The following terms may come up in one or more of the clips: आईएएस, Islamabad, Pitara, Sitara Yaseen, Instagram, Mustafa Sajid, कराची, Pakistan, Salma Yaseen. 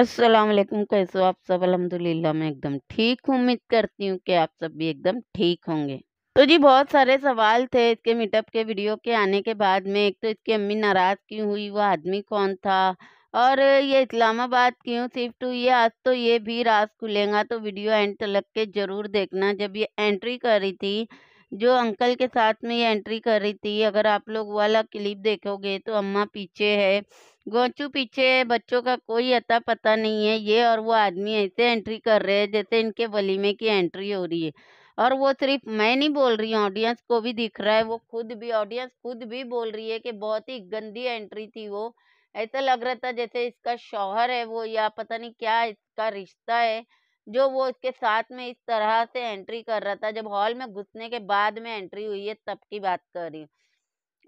अस्सलाम वालेकुम, कैसे हो आप सब। अल्हम्दुलिल्लाह मैं एकदम ठीक हूँ। उम्मीद करती हूँ कि आप सब भी एकदम ठीक होंगे। तो जी बहुत सारे सवाल थे इसके मीटअप के वीडियो के आने के बाद में। एक तो इसकी अम्मी नाराज़ क्यों हुई, वह आदमी कौन था, और ये इस्लामाबाद क्यों शिफ्ट हुई है। आज तो ये भी राज खुलेगा, तो वीडियो एंड तक के ज़रूर देखना। जब ये एंट्री कर रही थी, जो अंकल के साथ में ये एंट्री कर रही थी, अगर आप लोग वाला क्लिप देखोगे तो अम्मा पीछे है, गोचू पीछे है, बच्चों का कोई अता पता नहीं है। ये और वो आदमी ऐसे एंट्री कर रहे हैं जैसे इनके वलीमे की एंट्री हो रही है। और वो सिर्फ मैं नहीं बोल रही हूँ, ऑडियंस को भी दिख रहा है, वो खुद भी, ऑडियंस खुद भी बोल रही है कि बहुत ही गंदी एंट्री थी। वो ऐसा लग रहा था जैसे इसका शौहर है वो, या पता नहीं क्या इसका रिश्ता है, जो वो इसके साथ में इस तरह से एंट्री कर रहा था। जब हॉल में घुसने के बाद में एंट्री हुई है तब की बात कर रही हूँ।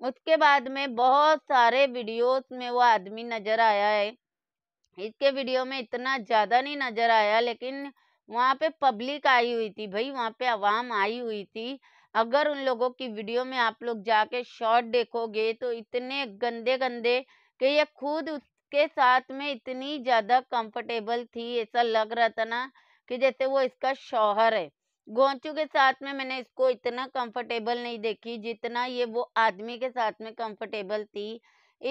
उसके बाद में बहुत सारे वीडियोस में वो आदमी नजर आया है। इसके वीडियो में इतना ज्यादा नहीं नजर आया, लेकिन वहाँ पे पब्लिक आई हुई थी भाई, वहाँ पे आवाम आई हुई थी। अगर उन लोगों की वीडियो में आप लोग जाके शॉर्ट देखोगे तो इतने गंदे गंदे कि ये खुद उसके साथ में इतनी ज्यादा कंफर्टेबल थी। ऐसा लग रहा था ना कि जैसे वो इसका शौहर है। गोंचू के साथ में मैंने इसको इतना कंफर्टेबल नहीं देखी जितना ये वो आदमी के साथ में कंफर्टेबल थी।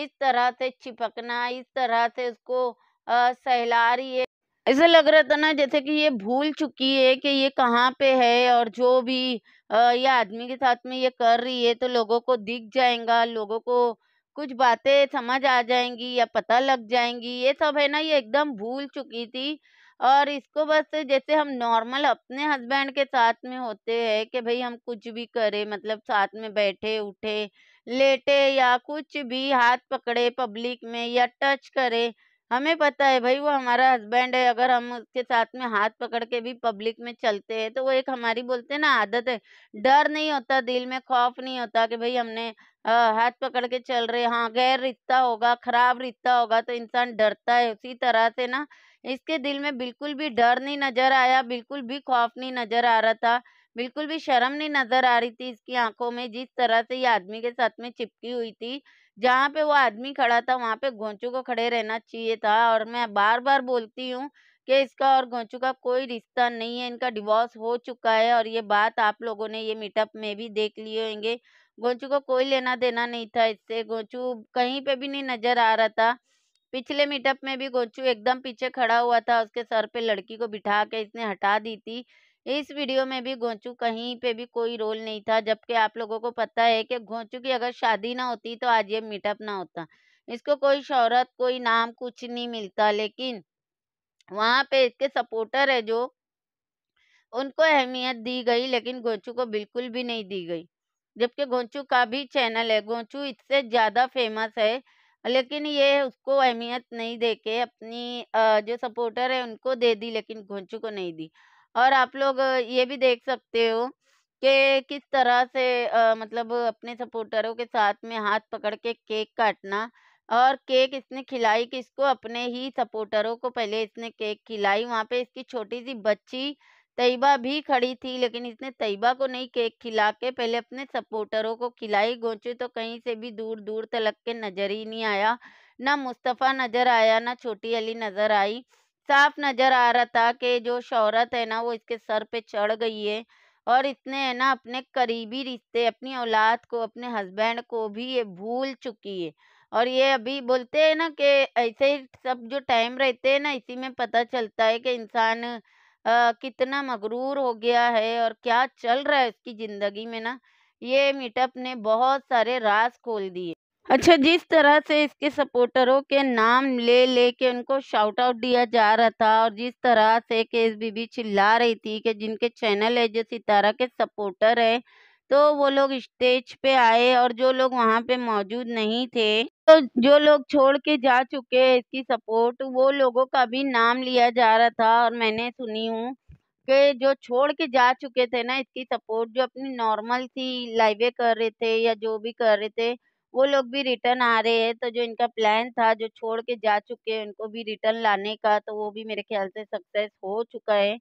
इस तरह से चिपकना, इस तरह से उसको सहला रही है। ऐसा लग रहा था ना जैसे कि ये भूल चुकी है कि ये कहाँ पे है, और जो भी ये आदमी के साथ में ये कर रही है तो लोगों को दिख जाएगा, लोगों को कुछ बातें समझ आ जाएंगी या पता लग जाएंगी। ये सब है ना, ये एकदम भूल चुकी थी। और इसको बस जैसे हम नॉर्मल अपने हस्बैंड के साथ में होते हैं कि भाई हम कुछ भी करें, मतलब साथ में बैठे उठे लेटे या कुछ भी, हाथ पकड़े पब्लिक में या टच करे, हमें पता है भाई वो हमारा हस्बैंड है। अगर हम उसके साथ में हाथ पकड़ के भी पब्लिक में चलते हैं तो वो एक हमारी, बोलते हैं ना, आदत है। डर नहीं होता, दिल में खौफ नहीं होता कि भाई हमने हाथ पकड़ के चल रहे, हाँ गैर रिश्ता होगा, खराब रिश्ता होगा तो इंसान डरता है। उसी तरह से ना इसके दिल में बिल्कुल भी डर नहीं नजर आया, बिल्कुल भी खौफ नहीं नजर आ रहा था, बिल्कुल भी शर्म नहीं नजर आ रही थी इसकी आंखों में। जिस तरह से ये आदमी के साथ में चिपकी हुई थी, जहाँ पे वो आदमी खड़ा था वहाँ पे गोंचू को खड़े रहना चाहिए था। और मैं बार बार बोलती हूँ कि इसका और गोंचू का कोई रिश्ता नहीं है, इनका डिवोर्स हो चुका है। और ये बात आप लोगों ने ये मीटअप में भी देख लिए होंगे। गोंचू को कोई लेना देना नहीं था इससे, गोंचू कहीं पे भी नहीं नजर आ रहा था। पिछले मीटअप में भी गोंचू एकदम पीछे खड़ा हुआ था, उसके सर पे लड़की को बिठा के इसने हटा दी थी। इस वीडियो में भी गोंचू कहीं पे भी कोई रोल नहीं था, जबकि आप लोगों को पता है कि गोंचू की अगर शादी ना होती तो आज ये मीटअप ना होता, इसको कोई शोहरत, कोई नाम, कुछ नहीं मिलता। लेकिन वहाँ पे इसके सपोर्टर है जो, उनको अहमियत दी गई, लेकिन गोंचू को बिल्कुल भी नहीं दी गई। जबकि गोंचू का भी चैनल है, गोंचू इससे ज़्यादा फेमस है, लेकिन ये उसको अहमियत नहीं दे के अपनी जो सपोर्टर है उनको दे दी, लेकिन गोंचू को नहीं दी। और आप लोग ये भी देख सकते हो कि किस तरह से मतलब अपने सपोर्टरों के साथ में हाथ पकड़ के केक काटना। और केक इसने खिलाई किसको, अपने ही सपोर्टरों को पहले इसने केक खिलाई। वहाँ पे इसकी छोटी सी बच्ची तैयबा भी खड़ी थी, लेकिन इसने तैयबा को नहीं केक खिला के पहले अपने सपोर्टरों को खिलाई। गोंचू तो कहीं से भी दूर दूर तलक के नजर ही नहीं आया, ना मुस्तफ़ा नजर आया, ना छोटी अली नजर आई। साफ नजर आ रहा था कि जो शौहरत है ना वो इसके सर पे चढ़ गई है। और इसने है ना अपने करीबी रिश्ते, अपनी औलाद को, अपने हस्बैंड को भी ये भूल चुकी है। और ये अभी बोलते हैं ना कि ऐसे ही सब जो टाइम रहते हैं ना, इसी में पता चलता है कि इंसान कितना मगरूर हो गया है और क्या चल रहा है उसकी ज़िंदगी में ना। ये मीटअप ने बहुत सारे राज खोल दिए। अच्छा, जिस तरह से इसके सपोर्टरों के नाम ले ले के उनको शाउट आउट दिया जा रहा था, और जिस तरह से कि इस बीबी चिल्ला रही थी कि जिनके चैनल है, जो सितारा के सपोर्टर है, तो वो लोग स्टेज पे आए, और जो लोग वहाँ पे मौजूद नहीं थे, तो जो लोग छोड़ के जा चुके हैं इसकी सपोर्ट, वो लोगों का भी नाम लिया जा रहा था। और मैंने सुनी हूँ कि जो छोड़ के जा चुके थे ना इसकी सपोर्ट, जो अपनी नॉर्मल सी लाइवें कर रहे थे या जो भी कर रहे थे, वो लोग भी रिटर्न आ रहे हैं। तो जो इनका प्लान था, जो छोड़ के जा चुके हैं उनको भी रिटर्न लाने का, तो वो भी मेरे ख्याल से सक्सेस हो चुका है।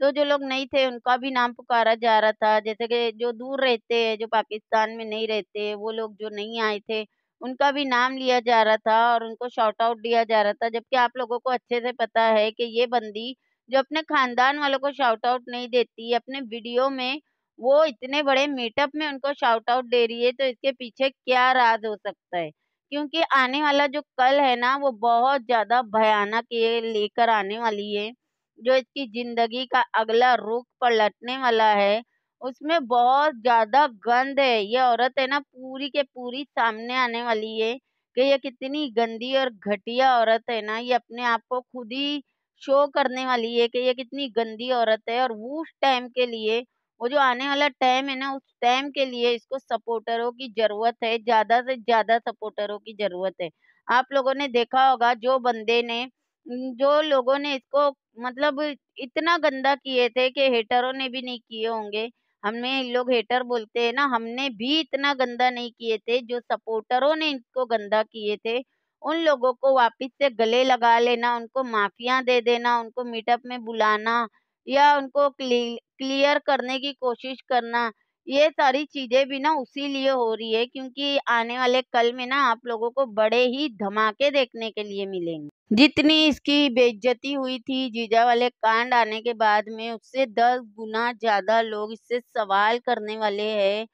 तो जो लोग नहीं थे उनका भी नाम पुकारा जा रहा था, जैसे कि जो दूर रहते हैं, जो पाकिस्तान में नहीं रहते, वो लोग जो नहीं आए थे उनका भी नाम लिया जा रहा था और उनको शॉर्ट आउट दिया जा रहा था, जबकि आप लोगों को अच्छे से पता है कि ये बंदी जो अपने खानदान वालों को शॉर्ट आउट नहीं देती, अपने वीडियो में वो इतने बड़े मीटअप में उनको शॉर्ट आउट दे रही है, तो इसके पीछे क्या राज हो सकता है? क्योंकि आने वाला जो कल है ना, वो बहुत ज्यादा भयानक ये लेकर आने वाली है, जो इसकी जिंदगी का अगला रुख पलटने वाला है। उसमें बहुत ज्यादा गंद है। ये औरत है ना, पूरी के पूरी सामने आने वाली है कि ये कितनी गंदी और घटिया औरत है ना। ये अपने आप को खुद ही शो करने वाली है कि ये कितनी गंदी औरत है। और उस टाइम के लिए, वो जो आने वाला टाइम है ना, उस टाइम के लिए इसको सपोर्टरों की जरूरत है, ज्यादा से ज्यादा सपोर्टरों की जरूरत है। आप लोगों ने देखा होगा, जो लोगों ने इसको मतलब इतना गंदा किए थे कि हेटरों ने भी नहीं किए होंगे। हमने लोग हेटर बोलते हैं ना, हमने भी इतना गंदा नहीं किए थे। जो सपोर्टरों ने इनको गंदा किए थे, उन लोगों को वापस से गले लगा लेना, उनको माफिया दे देना, उनको मीटअप में बुलाना या उनको क्लियर करने की कोशिश करना, ये सारी चीजें भी ना उसी लिए हो रही है, क्योंकि आने वाले कल में ना आप लोगों को बड़े ही धमाके देखने के लिए मिलेंगे। जितनी इसकी बेइज्जती हुई थी जीजा वाले कांड आने के बाद में, उससे 10 गुना ज्यादा लोग इससे सवाल करने वाले हैं।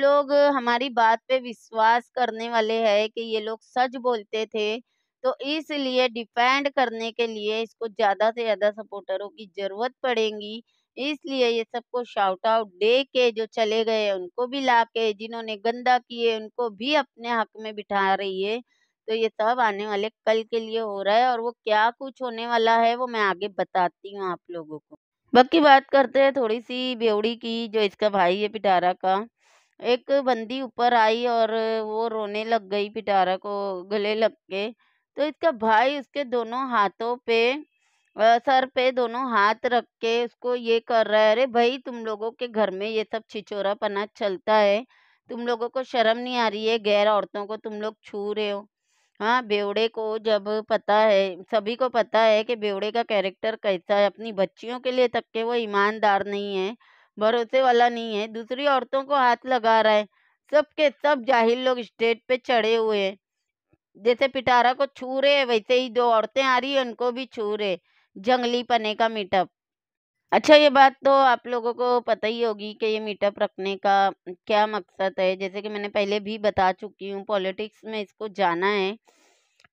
लोग हमारी बात पे विश्वास करने वाले हैं कि ये लोग सच बोलते थे। तो इसलिए डिफेंड करने के लिए इसको ज्यादा से ज्यादा सपोर्टरों की जरूरत पड़ेगी। इसलिए ये सबको शाउट आउट दे के जो चले गए उनको भी ला के, जिन्होंने गंदा किए उनको भी अपने हक में बिठा रही है। तो ये सब आने वाले कल के लिए हो रहा है, और वो क्या कुछ होने वाला है वो मैं आगे बताती हूँ आप लोगों को। बाकी बात करते हैं थोड़ी सी बेवड़ी की, जो इसका भाई है पिटारा का। एक बंदी ऊपर आई और वो रोने लग गई पिटारा को गले लग के। तो इसका भाई उसके दोनों हाथों पे, सर पे दोनों हाथ रख के उसको ये कर रहा है, अरे भाई तुम लोगों के घर में ये सब छिचोरापना चलता है, तुम लोगों को शर्म नहीं आ रही है? गैर औरतों को तुम लोग छू रहे हो। हाँ, बेवड़े को जब पता है, सभी को पता है कि बेवड़े का कैरेक्टर कैसा है। अपनी बच्चियों के लिए तक के वो ईमानदार नहीं है, भरोसे वाला नहीं है, दूसरी औरतों को हाथ लगा रहा है। सबके सब जाहिल लोग स्टेज पे चढ़े हुए हैं। जैसे पिटारा को छू रहे वैसे ही दो औरतें आ रही है, उनको भी छू रहे। जंगली पने का मीटअप। अच्छा, ये बात तो आप लोगों को पता ही होगी कि ये मीटअप रखने का क्या मकसद है। जैसे कि मैंने पहले भी बता चुकी हूँ, पॉलिटिक्स में इसको जाना है,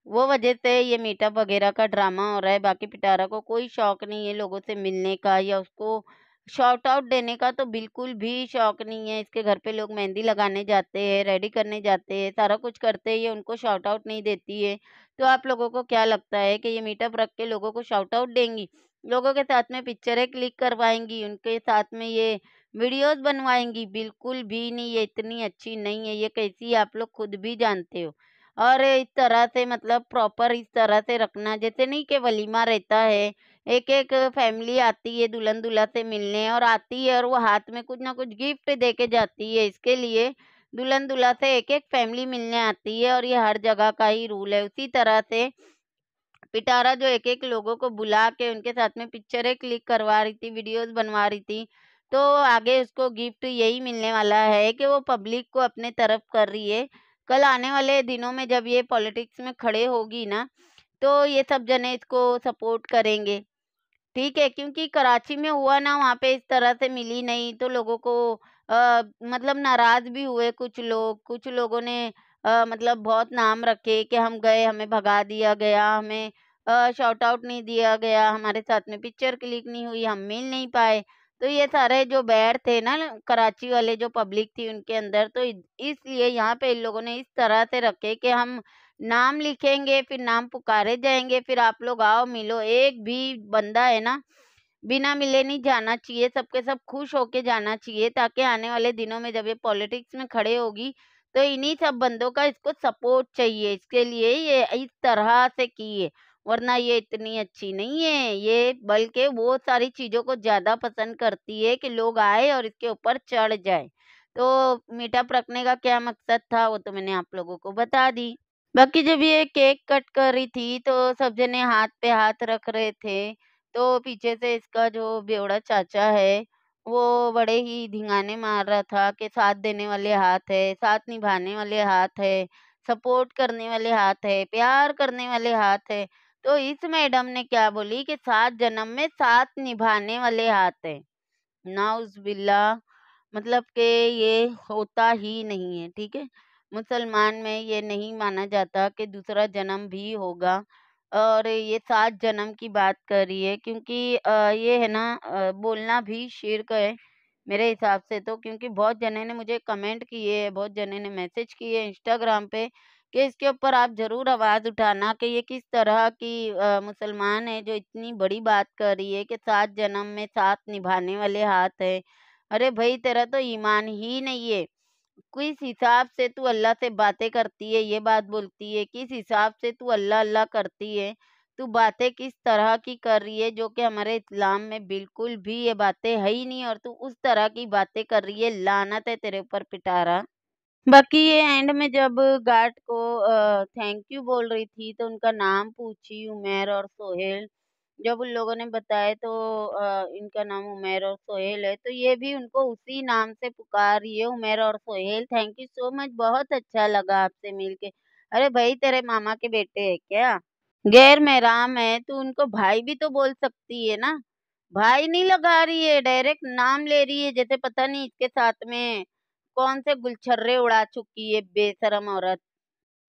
वो वजह से ये मीटअप वगैरह का ड्रामा हो रहा है। बाकी पिटारा को कोई शौक नहीं है लोगों से मिलने का या उसको शॉर्ट आउट देने का, तो बिल्कुल भी शौक नहीं है। इसके घर पे लोग मेहंदी लगाने जाते हैं, रेडी करने जाते हैं, सारा कुछ करते हैं, ये उनको शॉर्ट आउट नहीं देती है। तो आप लोगों को क्या लगता है कि ये मीटअप रख के लोगों को शॉर्ट आउट देंगी, लोगों के साथ में पिक्चरें क्लिक करवाएंगी, उनके साथ में ये वीडियोस बनवाएंगी? बिल्कुल भी नहीं। ये इतनी अच्छी नहीं है। ये कैसी आप लोग खुद भी जानते हो। और इस तरह से मतलब प्रॉपर इस तरह से रखना, जैसे नहीं कि वलीमा रहता है, एक एक फैमिली आती है दुल्हन दूल्हा से मिलने, और आती है और वो हाथ में कुछ ना कुछ गिफ्ट दे के जाती है। इसके लिए दुल्हन दूल्हा से एक एक फैमिली मिलने आती है, और ये हर जगह का ही रूल है। उसी तरह से पिटारा जो एक एक लोगों को बुला के उनके साथ में पिक्चरें क्लिक करवा रही थी, वीडियोस बनवा रही थी, तो आगे उसको गिफ्ट यही मिलने वाला है कि वो पब्लिक को अपने तरफ कर रही है। कल आने वाले दिनों में जब ये पॉलिटिक्स में खड़े होगी ना, तो ये सब जने इसको सपोर्ट करेंगे, ठीक है? क्योंकि कराची में हुआ ना, वहाँ पे इस तरह से मिली नहीं, तो लोगों को मतलब नाराज भी हुए कुछ लोग। कुछ लोगों ने मतलब बहुत नाम रखे कि हम गए, हमें भगा दिया गया, हमें शॉर्ट आउट नहीं दिया गया, हमारे साथ में पिक्चर क्लिक नहीं हुई, हम मिल नहीं पाए। तो ये सारे जो बैर थे ना कराची वाले, जो पब्लिक थी उनके अंदर, तो इसलिए यहाँ पे इन लोगों ने इस तरह से रखे कि हम नाम लिखेंगे, फिर नाम पुकारे जाएंगे, फिर आप लोग आओ मिलो। एक भी बंदा है ना बिना मिले नहीं जाना चाहिए, सबके सब खुश होके जाना चाहिए, ताकि आने वाले दिनों में जब ये पॉलिटिक्स में खड़े होगी तो इन्हीं सब बंदों का इसको सपोर्ट चाहिए। इसके लिए ये इस तरह से किए, वरना ये इतनी अच्छी नहीं है। ये बल्कि वो सारी चीज़ों को ज़्यादा पसंद करती है कि लोग आए और इसके ऊपर चढ़ जाए। तो मीटअप रखने का क्या मकसद था वो तो मैंने आप लोगों को बता दी। बाकी जब ये केक कट कर रही थी तो सब जने हाथ पे हाथ रख रहे थे, तो पीछे से इसका जो बेवड़ा चाचा है वो बड़े ही धिंगाने मार रहा था कि साथ देने वाले हाथ है, साथ निभाने वाले हाथ है, सपोर्ट करने वाले हाथ है, प्यार करने वाले हाथ है। तो इस मैडम ने क्या बोली कि 7 जन्म में 7 निभाने वाले हाथ है। नाउज़ुबिल्लाह, मतलब कि ये होता ही नहीं है, ठीक है। मुसलमान में ये नहीं माना जाता कि दूसरा जन्म भी होगा, और ये 7 जन्म की बात कर रही है, क्योंकि ये है ना बोलना भी शिर्क है मेरे हिसाब से तो। क्योंकि बहुत जने ने मुझे कमेंट किए, बहुत जने ने मैसेज किए इंस्टाग्राम पे कि इसके ऊपर आप ज़रूर आवाज़ उठाना कि ये किस तरह की मुसलमान है जो इतनी बड़ी बात कर रही है कि 7 जन्म में 7 निभाने वाले हाथ है। अरे भाई, तेरा तो ईमान ही नहीं है। किस हिसाब से तू अल्लाह से बातें करती है, ये बात बोलती है, किस हिसाब से तू अल्लाह अल्लाह करती है, तू बातें किस तरह की कर रही है, जो कि हमारे इस्लाम में बिल्कुल भी ये बातें है ही नहीं, और तू उस तरह की बातें कर रही है। लानत है तेरे ऊपर पिटारा। बाकी ये एंड में जब गार्ड को थैंक यू बोल रही थी तो उनका नाम पूछी, उमेर और सोहेल। जब उन लोगों ने बताया तो इनका नाम उमेर और सोहेल है, तो ये भी उनको उसी नाम से पुकार रही है, उमेर और Sohail thank you so much, बहुत अच्छा लगा आपसे मिलके। अरे भाई, तेरे मामा के बेटे है क्या? गैर महराम है तो उनको भाई भी तो बोल सकती है ना, भाई नहीं लगा रही है, डायरेक्ट नाम ले रही है, जैसे पता नहीं इसके साथ में कौन से गुलछर्रे उड़ा चुकी है बेशरम औरत।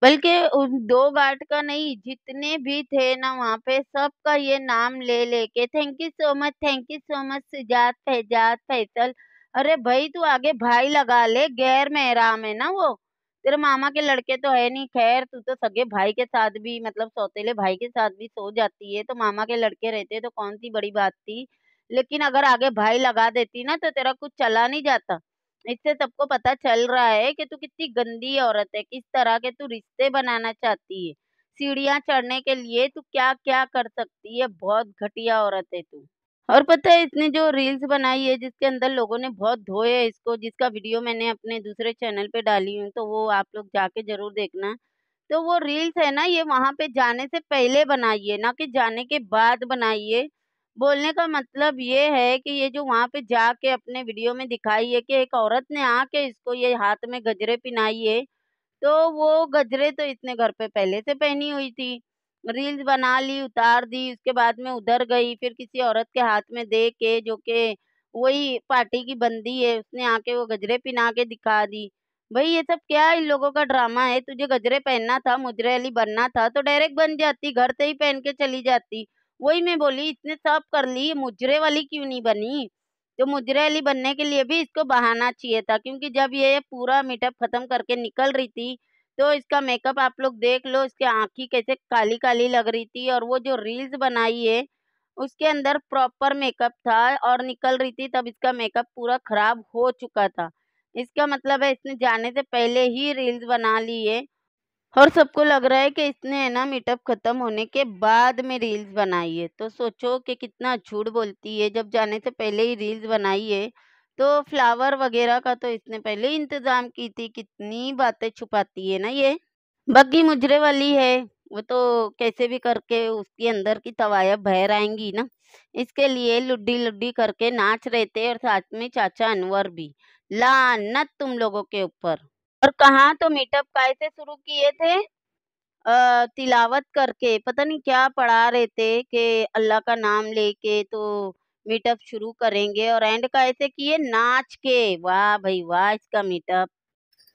बल्कि उन 2 गार्ड का नहीं, जितने भी थे ना वहाँ पे, सबका ये नाम ले लेके thank you so much Sujat, Faizat, Faisal. अरे भाई, तू आगे भाई लगा ले, गैर महराम है ना वो, तेरे मामा के लड़के तो है नहीं। खैर, तू तो सगे भाई के साथ भी, मतलब सौतेले भाई के साथ भी सो जाती है, तो मामा के लड़के रहते तो कौन सी बड़ी बात थी। लेकिन अगर आगे भाई लगा देती ना तो तेरा कुछ चला नहीं जाता। इससे सबको पता चल रहा है कि तू कितनी गंदी औरत है, किस तरह के तू रिश्ते बनाना चाहती है, सीढ़ियां चढ़ने के लिए तू क्या क्या कर सकती है। बहुत घटिया औरत है तू। और पता है, इसने जो रील्स बनाई है जिसके अंदर लोगों ने बहुत धोया है इसको, जिसका वीडियो मैंने अपने दूसरे चैनल पे डाली हूँ, तो वो आप लोग जाके जरूर देखना। तो वो रील्स है ना, ये वहाँ पे जाने से पहले बनाई है, ना कि जाने के बाद बनाई है। बोलने का मतलब ये है कि ये जो वहाँ पे जाके अपने वीडियो में दिखाई है कि एक औरत ने आके इसको ये हाथ में गजरे पहनाई है, तो वो गजरे तो इसने घर पे पहले से पहनी हुई थी। रील्स बना ली, उतार दी, उसके बाद में उधर गई, फिर किसी औरत के हाथ में दे के, जो कि वही पार्टी की बंदी है, उसने आके वो गजरे पहना के दिखा दी। भाई, ये सब क्या इन लोगों का ड्रामा है। तुझे गजरे पहनना था, मुजरे अली बनना था, तो डायरेक्ट बन जाती, घर से ही पहन के चली जाती। वही मैं बोली, इसने सब कर ली, मुजरे वाली क्यों नहीं बनी। तो मुजरे वाली बनने के लिए भी इसको बहाना चाहिए था, क्योंकि जब ये पूरा मीटअप खत्म करके निकल रही थी तो इसका मेकअप आप लोग देख लो, इसकी आँखें कैसे काली काली लग रही थी। और वो जो रील्स बनाई है उसके अंदर प्रॉपर मेकअप था, और निकल रही थी तब इसका मेकअप पूरा खराब हो चुका था। इसका मतलब है इसने जाने से पहले ही रील्स बना ली है, और सबको लग रहा है कि इसने है ना मीटअप खत्म होने के बाद में रील्स बनाई है। तो सोचो कि कितना झूठ बोलती है। जब जाने से पहले ही रील्स बनाई है तो फ्लावर वगैरह का तो इसने पहले ही इंतजाम की थी। कितनी बातें छुपाती है ना ये। बग्गी मुजरे वाली है, वो तो कैसे भी करके उसके अंदर की तवाया बहर आएंगी ना, इसके लिए लुड्डी लुड्डी करके नाच रहे थे, और साथ में चाचा अनवर भी। लानत तुम लोगों के ऊपर। और कहाँ तो मीटअप कैसे शुरू किए थे, तिलावत करके, पता नहीं क्या पढ़ा रहे थे कि अल्लाह का नाम लेके तो मीटअप शुरू करेंगे, और एंड कैसे किए, नाच के। वाह भाई वाह, इसका मीटअप।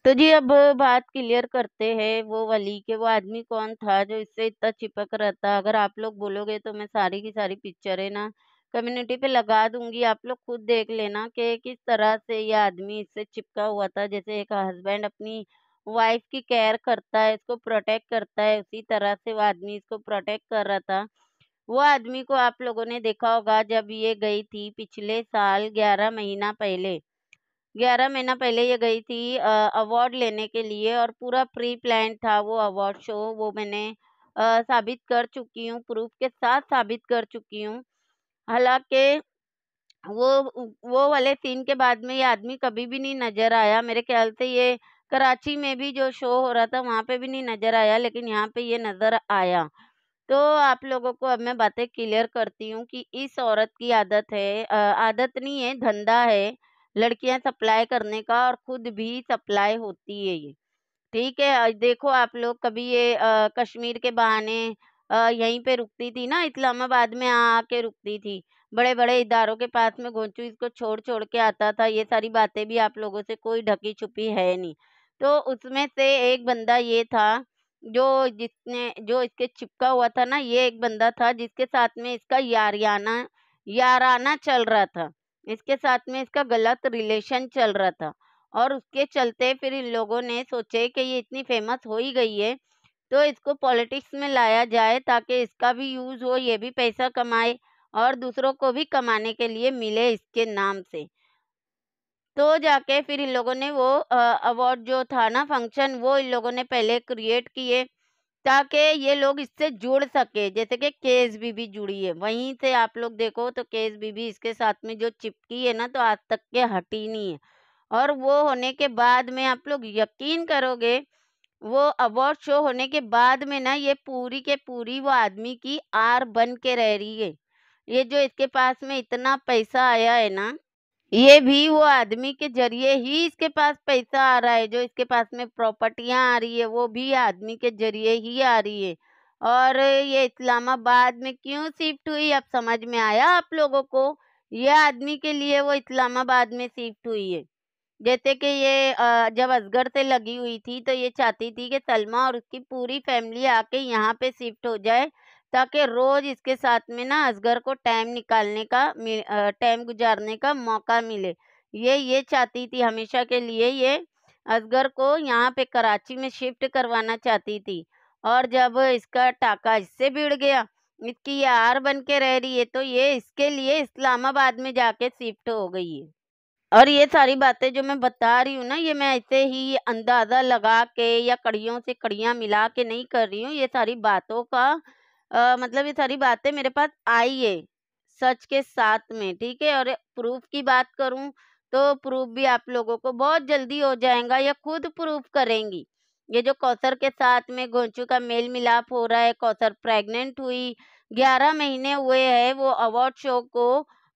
तो जी, अब बात क्लियर करते हैं वो वाली के वो आदमी कौन था जो इससे इतना चिपक रहा था। अगर आप लोग बोलोगे तो मैं सारी की सारी पिक्चर है ना कम्युनिटी पे लगा दूंगी, आप लोग खुद देख लेना कि किस तरह से ये आदमी इससे चिपका हुआ था। जैसे एक हस्बैंड अपनी वाइफ की केयर करता है, इसको प्रोटेक्ट करता है, उसी तरह से वो आदमी इसको प्रोटेक्ट कर रहा था। वो आदमी को आप लोगों ने देखा होगा, जब ये गई थी पिछले साल 11 महीना पहले, 11 महीना पहले ये गई थी अवार्ड लेने के लिए, और पूरा प्री प्लान था वो अवार्ड शो। वो मैंने साबित कर चुकी हूँ, प्रूफ के साथ साबित कर चुकी हूँ। हालांकि वो वाले सीन के बाद में ये आदमी कभी भी नहीं नज़र आया। मेरे ख्याल से ये कराची में भी जो शो हो रहा था वहाँ पे भी नहीं नज़र आया, लेकिन यहाँ पे ये नज़र आया। तो आप लोगों को अब मैं बातें क्लियर करती हूँ कि इस औरत की आदत है, आदत नहीं है, धंधा है लड़कियाँ सप्लाई करने का, और ख़ुद भी सप्लाई होती है ये। ठीक है। देखो आप लोग कभी ये कश्मीर के बहाने यहीं पे रुकती थी ना, इस्लामाबाद में आके रुकती थी, बड़े बड़े इदारों के पास में गोंचू इसको छोड़ छोड़ के आता था। ये सारी बातें भी आप लोगों से कोई ढकी छुपी है नहीं। तो उसमें से एक बंदा ये था जो इसके चिपका हुआ था ना, ये एक बंदा था जिसके साथ में इसका याराना चल रहा था, इसके साथ में इसका गलत रिलेशन चल रहा था। और उसके चलते फिर इन लोगों ने सोचे कि ये इतनी फेमस हो ही गई है तो इसको पॉलिटिक्स में लाया जाए ताकि इसका भी यूज़ हो, ये भी पैसा कमाए और दूसरों को भी कमाने के लिए मिले इसके नाम से। तो जाके फिर इन लोगों ने वो अवार्ड जो था ना फंक्शन, वो इन लोगों ने पहले क्रिएट किए ताकि ये लोग इससे जुड़ सके। जैसे कि केस बीबी जुड़ी है, वहीं से आप लोग देखो तो केस बीबी इसके साथ में जो चिपकी है ना, तो आज तक के हटी नहीं है। और वो होने के बाद में आप लोग यकीन करोगे, वो अवार्ड शो होने के बाद में ना ये पूरी के पूरी वो आदमी की आर बन के रह रही है। ये जो इसके पास में इतना पैसा आया है ना, ये भी वो आदमी के जरिए ही इसके पास पैसा आ रहा है। जो इसके पास में प्रॉपर्टियाँ आ रही है वो भी आदमी के जरिए ही आ रही है। और ये इस्लामाबाद में क्यों शिफ्ट हुई, अब समझ में आया आप लोगों को? ये आदमी के लिए वो इस्लामाबाद में शिफ्ट हुई है। जैसे कि ये जब असगर से लगी हुई थी तो ये चाहती थी कि सलमा और उसकी पूरी फैमिली आके यहाँ पे शिफ्ट हो जाए ताकि रोज़ इसके साथ में ना असगर को टाइम गुजारने का मौका मिले। ये चाहती थी हमेशा के लिए, ये असगर को यहाँ पे कराची में शिफ्ट करवाना चाहती थी। और जब इसका टाका इससे भिड़ गया, इसकी ये आर बन के रह रही है, तो ये इसके लिए इस्लामाबाद में जाके शिफ्ट हो गई है। और ये सारी बातें जो मैं बता रही हूँ ना, ये मैं ऐसे ही अंदाज़ा लगा के या कड़ियों से कड़ियाँ मिला के नहीं कर रही हूँ। ये सारी बातों का मतलब ये सारी बातें मेरे पास आई है सच के साथ में, ठीक है। और प्रूफ की बात करूँ तो प्रूफ भी आप लोगों को बहुत जल्दी हो जाएगा, या खुद प्रूफ करेंगी। ये जो कौसर के साथ में गोंचू का मेल मिलाप हो रहा है, कौसर प्रेग्नेंट हुई, 11 महीने हुए है वो अवार्ड शो को,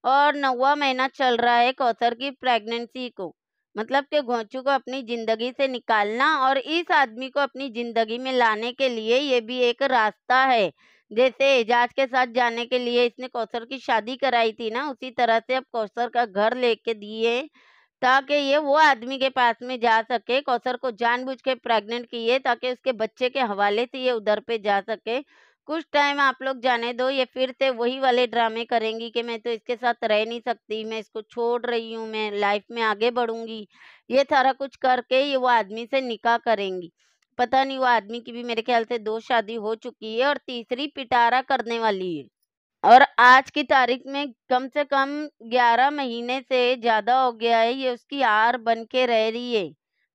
और 9वां महीना चल रहा है कौसर की प्रेगनेंसी को। मतलब कि गोंचू को अपनी ज़िंदगी से निकालना और इस आदमी को अपनी ज़िंदगी में लाने के लिए ये भी एक रास्ता है। जैसे एजाज के साथ जाने के लिए इसने कौसर की शादी कराई थी ना, उसी तरह से अब कौसर का घर लेके दिए ताकि ये वो आदमी के पास में जा सके। कौसर को जानबूझ के प्रेगनेंट किए ताकि उसके बच्चे के हवाले से ये उधर पे जा सके। कुछ टाइम आप लोग जाने दो, ये फिर से वही वाले ड्रामे करेंगी कि मैं तो इसके साथ रह नहीं सकती, मैं इसको छोड़ रही हूँ, मैं लाइफ में आगे बढ़ूंगी। ये सारा कुछ करके ये वो आदमी से निकाह करेंगी। पता नहीं वो आदमी की भी मेरे ख्याल से 2 शादी हो चुकी है और तीसरी पिटारा करने वाली है। और आज की तारीख में कम से कम 11 महीने से ज़्यादा हो गया है ये उसकी आर बन के रह रही है।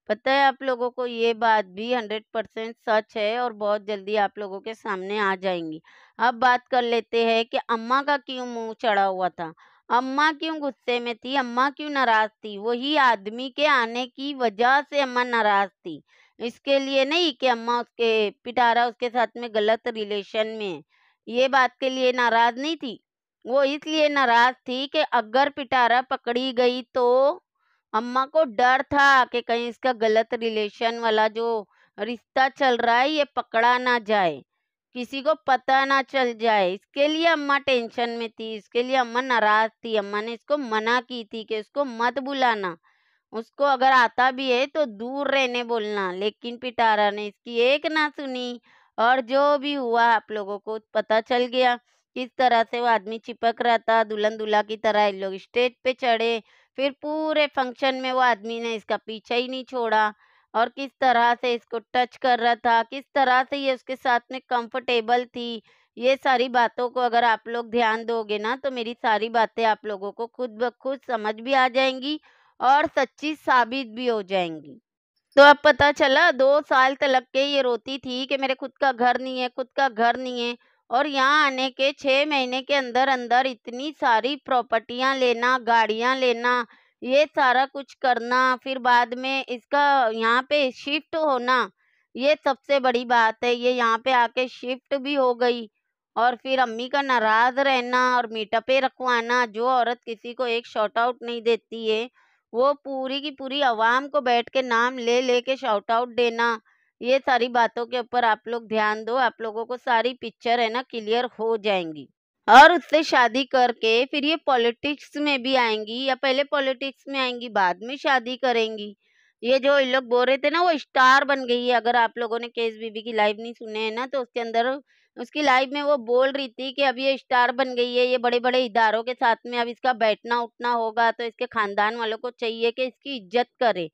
पता है आप लोगों को, ये बात भी 100% सच है और बहुत जल्दी आप लोगों के सामने आ जाएंगी। अब बात कर लेते हैं कि अम्मा का क्यों मुंह चढ़ा हुआ था, अम्मा क्यों गुस्से में थी, अम्मा क्यों नाराज़ थी। वही आदमी के आने की वजह से अम्मा नाराज़ थी, इसके लिए नहीं कि अम्मा उसके पिटारा उसके साथ में गलत रिलेशन में है, ये बात के लिए नाराज़ नहीं थी। वो इसलिए नाराज़ थी कि अगर पिटारा पकड़ी गई तो अम्मा को डर था कि कहीं इसका गलत रिलेशन वाला जो रिश्ता चल रहा है ये पकड़ा ना जाए, किसी को पता ना चल जाए। इसके लिए अम्मा टेंशन में थी, इसके लिए अम्मा नाराज़ थी। अम्मा ने इसको मना की थी कि उसको मत बुलाना, उसको अगर आता भी है तो दूर रहने बोलना। लेकिन पिटारा ने इसकी एक ना सुनी और जो भी हुआ आप लोगों को पता चल गया। किस तरह से वो आदमी चिपक रहा था, दुल्हन दुल्हा की तरह इन लोग स्टेज पे चढ़े, फिर पूरे फंक्शन में वो आदमी ने इसका पीछा ही नहीं छोड़ा। और किस तरह से इसको टच कर रहा था, किस तरह से ये उसके साथ में कंफर्टेबल थी, ये सारी बातों को अगर आप लोग ध्यान दोगे ना तो मेरी सारी बातें आप लोगों को खुद ब खुद समझ भी आ जाएंगी और सच्ची साबित भी हो जाएंगी। तो अब पता चला 2 साल तक के ये रोती थी कि मेरे खुद का घर नहीं है, खुद का घर नहीं है। और यहाँ आने के 6 महीने के अंदर अंदर इतनी सारी प्रॉपर्टियाँ लेना, गाड़ियाँ लेना, ये सारा कुछ करना, फिर बाद में इसका यहाँ पे शिफ्ट होना, ये सबसे बड़ी बात है। ये यहाँ पे आके शिफ्ट भी हो गई और फिर अम्मी का नाराज़ रहना और मीटअपें रखवाना। जो औरत किसी को एक शॉर्ट आउट नहीं देती है, वो पूरी की पूरी आवाम को बैठ के नाम ले ले के शॉर्ट आउट देना, ये सारी बातों के ऊपर आप लोग ध्यान दो, आप लोगों को सारी पिक्चर है ना क्लियर हो जाएंगी। और उससे शादी करके फिर ये पॉलिटिक्स में भी आएंगी या पहले पॉलिटिक्स में आएंगी बाद में शादी करेंगी। ये जो इन लोग बोल रहे थे ना वो स्टार बन गई है। अगर आप लोगों ने केस बीबी की लाइव नहीं सुने है ना तो उसके अंदर उसकी लाइव में वो बोल रही थी कि अब ये स्टार बन गई है, ये बड़े बड़े इदारों के साथ में अब इसका बैठना उठना होगा, तो इसके खानदान वालों को चाहिए कि इसकी इज्जत करे।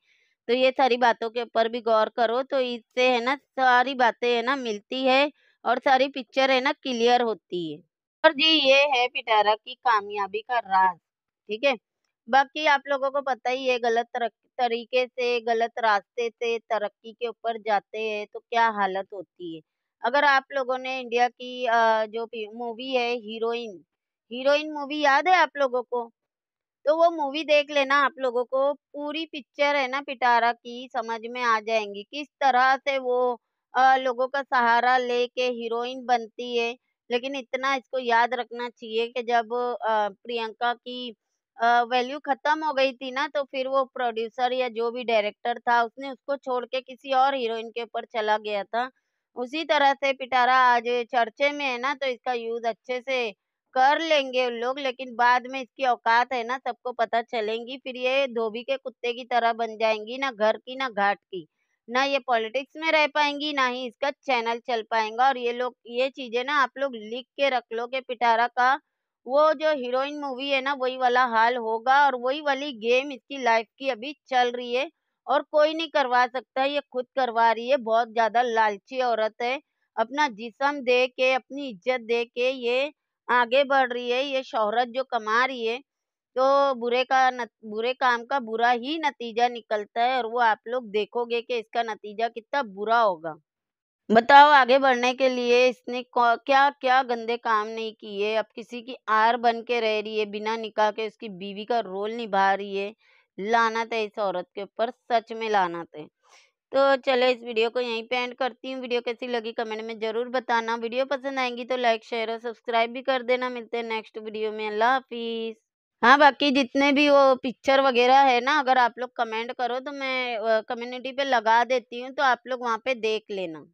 तो ये सारी बातों के ऊपर भी गौर करो, तो इससे है ना सारी बातें है ना मिलती है और सारी पिक्चर है ना क्लियर होती है। और जी ये है पिटारा की कामयाबी का राज, ठीक है। बाकी आप लोगों को पता ही है गलत तरीके से गलत रास्ते से तरक्की के ऊपर जाते हैं तो क्या हालत होती है। अगर आप लोगों ने इंडिया की जो मूवी है हीरोइन मूवी याद है आप लोगों को, तो वो मूवी देख लेना, आप लोगों को पूरी पिक्चर है ना पिटारा की समझ में आ जाएंगी। किस तरह से वो लोगों का सहारा लेके हीरोइन बनती है। लेकिन इतना इसको याद रखना चाहिए कि जब प्रियंका की वैल्यू खत्म हो गई थी ना तो फिर वो प्रोड्यूसर या जो भी डायरेक्टर था उसने उसको छोड़ के किसी और हीरोइन के ऊपर चला गया था। उसी तरह से पिटारा आज चर्चे में है ना तो इसका यूज अच्छे से कर लेंगे लोग, लेकिन बाद में इसकी औकात है ना सबको पता चलेंगी। फिर ये धोबी के कुत्ते की तरह बन जाएंगी, ना घर की ना घाट की, ना ये पॉलिटिक्स में रह पाएंगी ना ही इसका चैनल चल पाएगा। और ये लोग ये चीजें ना आप लोग लिख के रख लो कि पिटारा का वो जो हीरोइन मूवी है ना वही वाला हाल होगा और वही वाली गेम इसकी लाइफ की अभी चल रही है और कोई नहीं करवा सकता, ये खुद करवा रही है। बहुत ज्यादा लालची औरत है, अपना जिस्म दे के अपनी इज्जत दे के ये आगे बढ़ रही है। ये शोहरत जो कमा रही है तो बुरे काम का बुरा ही नतीजा निकलता है और वो आप लोग देखोगे कि इसका नतीजा कितना बुरा होगा। बताओ आगे बढ़ने के लिए इसने क्या क्या गंदे काम नहीं किए। अब किसी की आर बन के रह रही है, बिना निकाह के उसकी बीवी का रोल निभा रही है। लानत है इस औरत के ऊपर, सच में लानत है। तो चले इस वीडियो को यहीं पे एंड करती हूँ। वीडियो कैसी लगी कमेंट में जरूर बताना, वीडियो पसंद आएंगी तो लाइक शेयर और सब्सक्राइब भी कर देना। मिलते हैं नेक्स्ट वीडियो में, अल्लाह हाफिज़। हाँ बाकी जितने भी वो पिक्चर वगैरह है ना अगर आप लोग कमेंट करो तो मैं कम्युनिटी पे लगा देती हूँ, तो आप लोग वहाँ पे देख लेना।